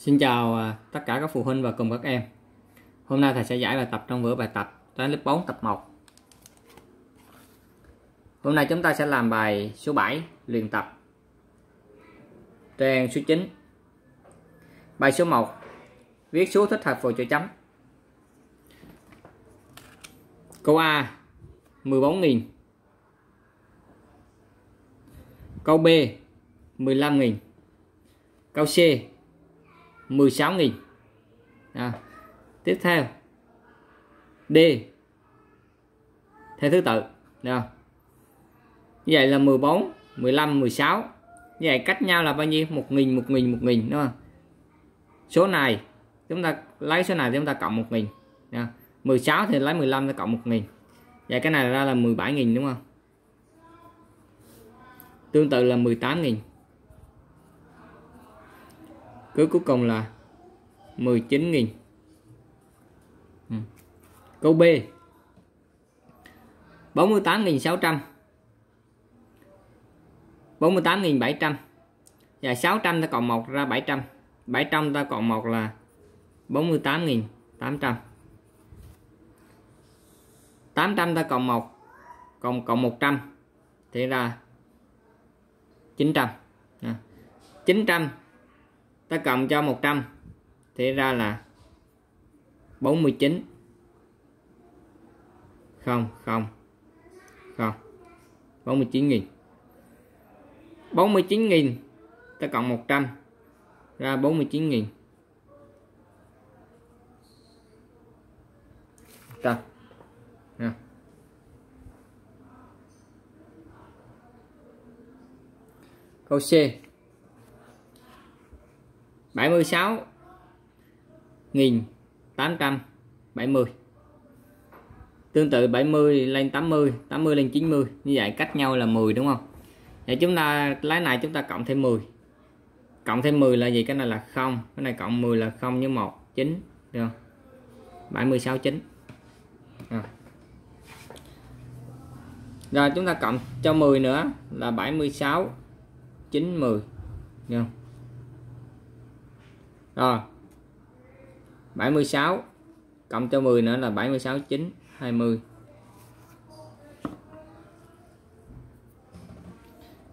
Xin chào tất cả các phụ huynh và cùng các em. Hôm nay thầy sẽ giải bài tập trong vở bài tập toán lớp 4 tập 1. Hôm nay chúng ta sẽ làm bài số 7 luyện tập trang số 9. Bài số 1, viết số thích hợp vào chỗ chấm. Câu A 14.000, câu B 15.000, câu C 16.000. Tiếp theo D theo thứ tự. Như vậy là 14, 15, 16. Như vậy cách nhau là bao nhiêu? 1.000, 1.000, 1.000, đúng không? Số này chúng ta lấy số này thì chúng ta cộng 1.000. 16 thì lấy 15 ta cộng 1.000. Vậy cái này ra là 17.000, đúng không? Tương tự là 18.000. Cứ cuối cùng là 19.000. Câu B 48.600, 48.700. Và 600 ta cộng 1 ra 700, 700 ta cộng 1 là 48.800. 800 ta cộng 1 cộng 100 thì ra 900. 900 ta cộng cho 100 thì ra là 49. 49.000. 49.000 ta cộng 100 ra 49.000. Câu C 76.870. Tương tự 70 lên 80, 80 lên 90. Như vậy cách nhau là 10, đúng không? Vậy chúng ta lấy này chúng ta cộng thêm 10. Cộng thêm 10 là gì? Cái này là 0. Cái này cộng 10 là 0 với 1, 9, được không? 76, 9. Rồi chúng ta cộng cho 10 nữa là 76, 9, 10, được không? Rồi 76 cộng cho 10 nữa là 76, 9, 20.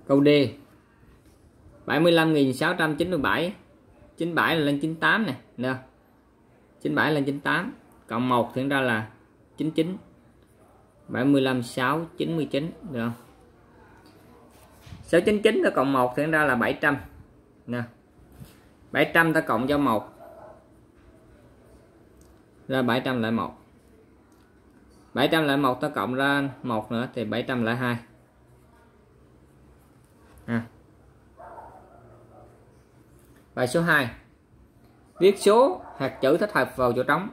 Câu D 75.697. 97 là lên 98 nè, được không? 97 lên 98 cộng 1 thì ra là 99. 75, 6, 99, được không? 699 ta cộng 1 thì ra là 700 nè. 700 ta cộng cho 1 ra 701. 701 ta cộng ra 1 nữa thì 702. Bài số 2, viết số hạt chữ thích hợp vào chỗ trống.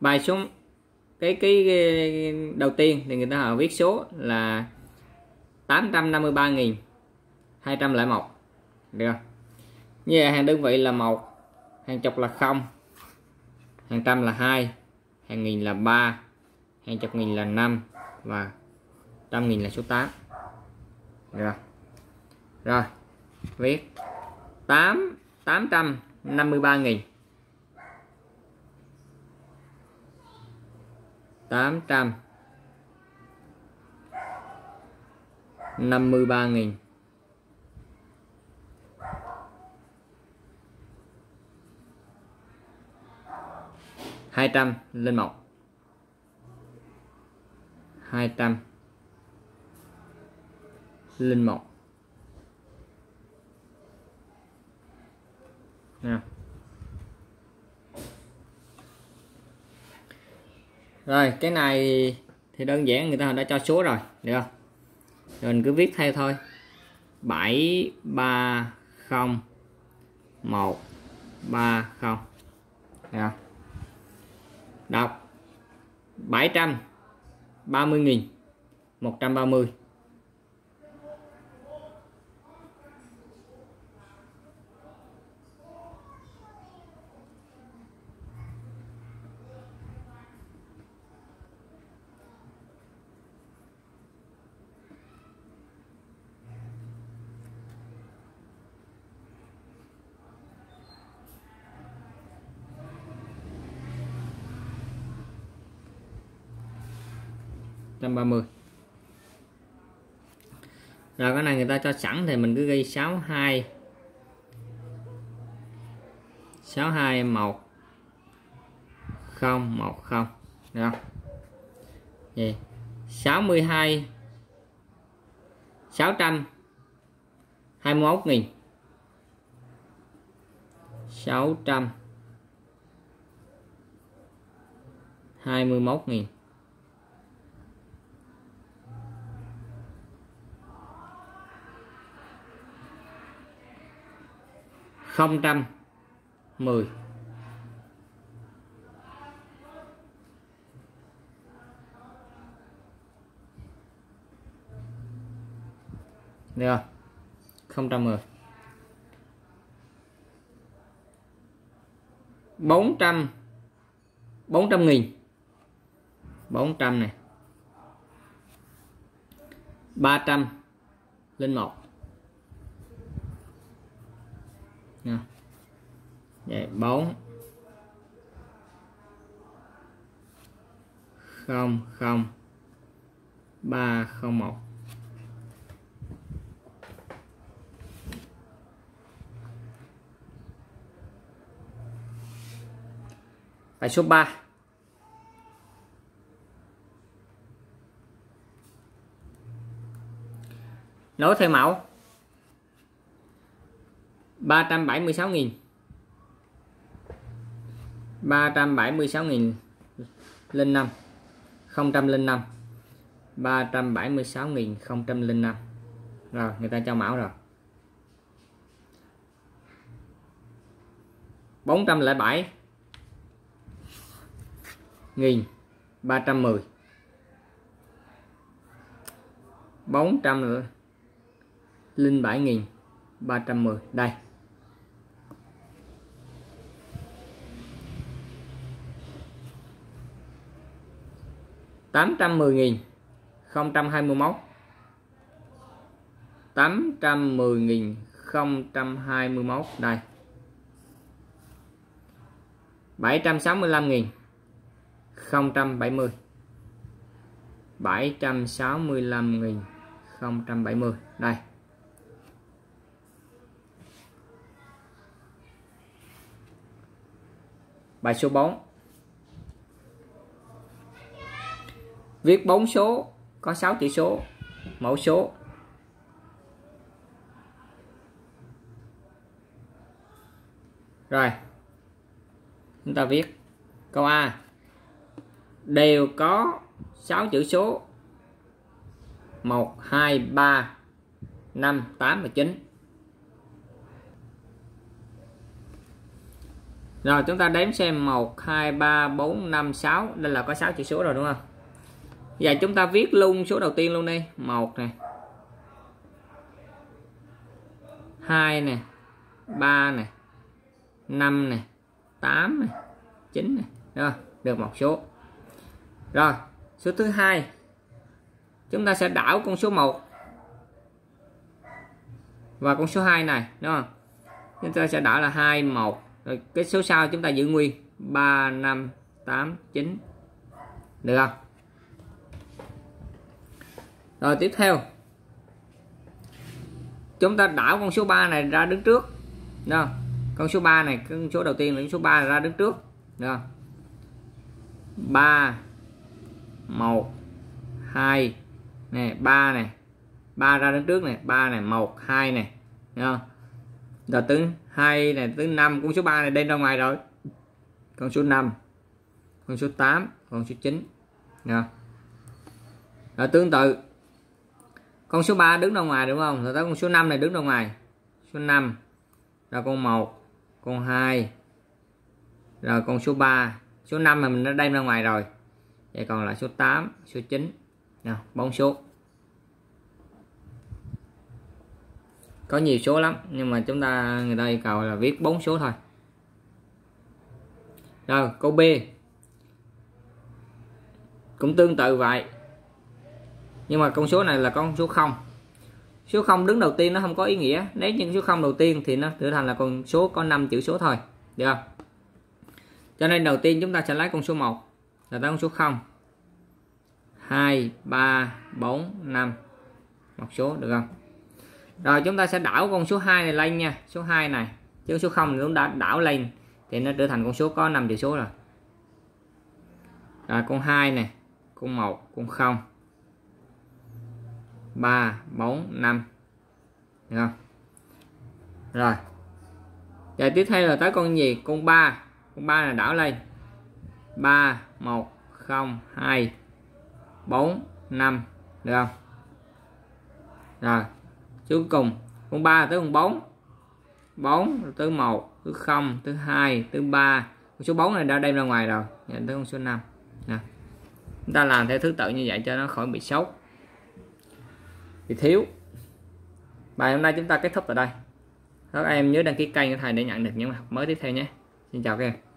Bài số cái đầu tiên thì người ta họ viết số là 853.201, được không? Như vậy hàng đơn vị là 1, hàng chục là 0, hàng trăm là 2, hàng nghìn là 3, hàng chục nghìn là 5 và trăm nghìn là số 8, được không? Rồi viết 853.000 200 lên 1, 200 lên 1. Rồi cái này thì đơn giản, người ta đã cho số rồi, được không? Rồi mình cứ viết theo thôi. 730130, được không? Đọc 730.130. 730.130 130. Rồi cái này người ta cho sẵn thì mình cứ ghi 62 1 0 1 0, được không? Vậy 62 621.000, 621.000. Không trăm 10. Được rồi. 010. 400.000. 400 này. 301. Nè. Vậy 4 0 0 3 0 1. Bài số 3. Nối theo mẫu 376.000. 376.005, 005, 376.005. Rồi người ta cho mẫu rồi. 407.310, 407.310. Đây. tám trăm mười nghìn không trăm hai mươi mốt, đây 765.070, 765.070, đây 4. Viết 4 số có 6 chữ số, mẫu số. Rồi. Chúng ta viết câu A. Đều có 6 chữ số 1 2 3 5 8 và 9. Rồi chúng ta đếm xem 1 2 3 4 5 6, đây là có 6 chữ số rồi đúng không? Và chúng ta viết luôn số đầu tiên luôn đi. 1 nè, 2 nè, 3 nè, 5 nè, 8 nè, 9 nè. Rồi, được một số. Rồi, số thứ hai. Chúng ta sẽ đảo con số 1 và con số 2 này, đúng không? Chúng ta sẽ đảo là 2 1. Rồi cái số sau chúng ta giữ nguyên 3 5 8 9. Được không? Rồi tiếp theo chúng ta đảo con số 3 này ra đứng trước. Được. Con số 3 này, con số đầu tiên là con số 3 ra đứng trước. Được. 3 1 2 nè, 3 này. 3 ra đứng trước này, 3 này, 1 2 này. Được. Rồi thứ 2 này, thứ 5, con số 3 này đem ra ngoài rồi. Con số 5, con số 8, con số 9. Được. Rồi tương tự con số 3 đứng ra ngoài đúng không? Rồi tới con số 5 này đứng ra ngoài. Số 5. Rồi con 1, con 2. Rồi con số 3, số 5 mà mình đã đem ra ngoài rồi. Vậy còn lại số 8, số 9. Nào, 4 số. Có nhiều số lắm nhưng mà chúng ta người ta yêu cầu là viết 4 số thôi. Rồi, câu B. Cũng tương tự vậy. Nhưng mà con số này là con số 0. Số 0 đứng đầu tiên nó không có ý nghĩa. Nếu những số 0 đầu tiên thì nó trở thành là con số có 5 chữ số thôi. Được không? Cho nên đầu tiên chúng ta sẽ lấy con số 1 là tới con số 0. 2, 3, 4, 5 một số được không? Rồi chúng ta sẽ đảo con số 2 này lên nha, số 2 này, chứ số 0 thì chúng ta đảo lên thì nó trở thành con số có 5 chữ số rồi. Rồi con 2 này, con 1, con 0, 3, 4, 5 được không? Rồi. Rồi tiếp theo là tới con gì? Con 3. Con 3 là đảo lên. 3, 1, 0, 2, 4, 5 được không? Rồi. Cuối cùng con 3 tới con 4. 4 tới 1, thứ 0, thứ 2, thứ 3. Con số 4 này đã đem ra ngoài rồi, nhận tới con số 5. Nè. Chúng ta làm theo thứ tự như vậy cho nó khỏi bị xấu, bị thiếu. Bài hôm nay chúng ta kết thúc tại đây. Các em nhớ đăng ký kênh của thầy để nhận được những bài học mới tiếp theo nhé. Xin chào các em.